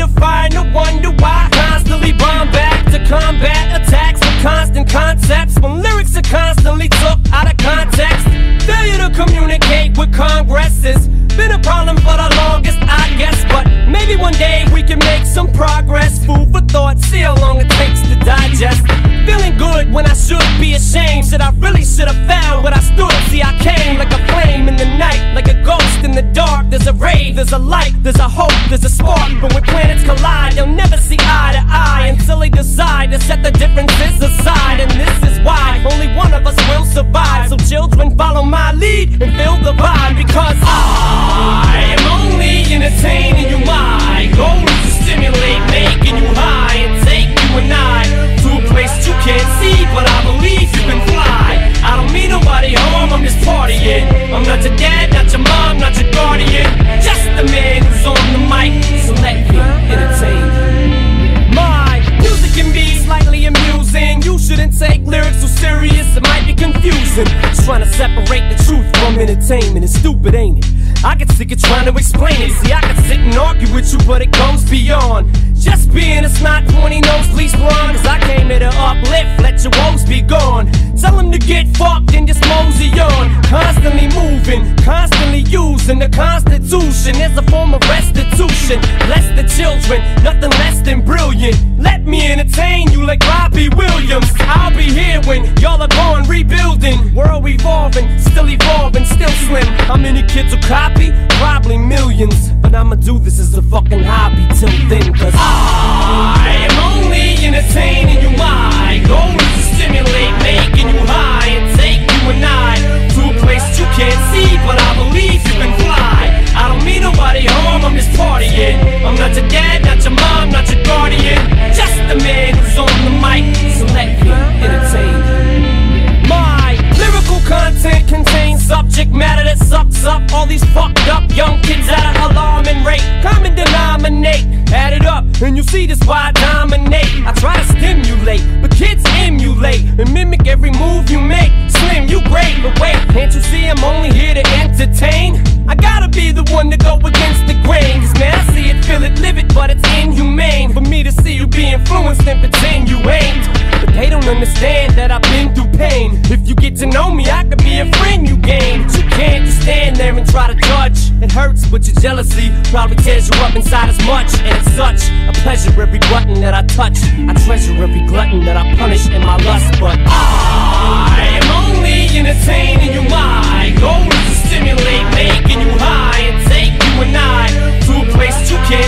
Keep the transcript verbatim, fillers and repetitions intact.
under fire, no wonder why. Constantly rhyme back to combat attacks with constant concepts, when lyrics are constantly took out of context. Failure to communicate with Congress has been a problem for the longest, I guess. But maybe one day we can make some progress. Food for thought, see how long it takes to digest. Feeling good when I should be ashamed. Said I really should have found what I stood. See, I came like a flame in the night, like a ghost in the dark. There's a rave, there's a light, there's a hope, there's a spark. But when planets collide, they'll never see eye to eye until they decide to set the differences aside. And this is why only one of us will survive. So children, follow my lead and feel the vibe, because I am only entertaining you. My goal is to stimulate, making you high, and take you and I to a place you can't see, but I believe you can fly. I don't mean nobody harm, I'm just partying. I'm not your dad, not your mom, not your guardian, just the man who's on the mic, so let me entertain you. My music can be slightly amusing. You shouldn't take lyrics so serious, it might be confusing. Trying to separate the truth from entertainment is stupid, ain't it? I get sick of trying to explain it. See, I can sit and argue with you, but it goes beyond just being a snot, pointy nose, least blonde. Cause I came here to uplift, let your woes be gone. Tell them to get fucked and just mosey on. Constantly moving, constantly using the Constitution as a form of restitution. Bless the children, nothing less than brilliant. Let me entertain you like Robbie Williams. I'll be here when y'all are gone, rebuilding. World evolving, still evolving, still slim. How many kids will cop? Probably millions, but I'ma do this as a fucking hobby till then, cause I am only entertaining you. My goal is to stimulate, making you high, and take you and I to a place you can't see, but I believe you can fly. I don't mean nobody harm, I'm just partying. I'm not your dad, not your mom, not your guardian, just the man who's on the mic, so let me entertain you. My lyrical content contains subject matter that sucks up all these fucked up young kids at an alarming rate. Common denominate, add it up, and you see this why I dominate. I try to stimulate, but kids emulate and mimic every move you make. Slim, you great, but wait, can't you see I'm only here to entertain? I gotta be the one to go against the grain, cause man, I see it, feel it, live it, but it's inhumane for me to see you be influenced and pretend you ain't. But they don't understand that I've been through pain. If you get to know me, I could be a friend you gain. But you can't just stand there and try to judge. It hurts, but your jealousy probably tears you up inside as much. And it's such a pleasure every button that I touch. I treasure every glutton that I punish in my lust. But I am only entertaining you. My goal is to stimulate, making you high, and take you and I to a place you can't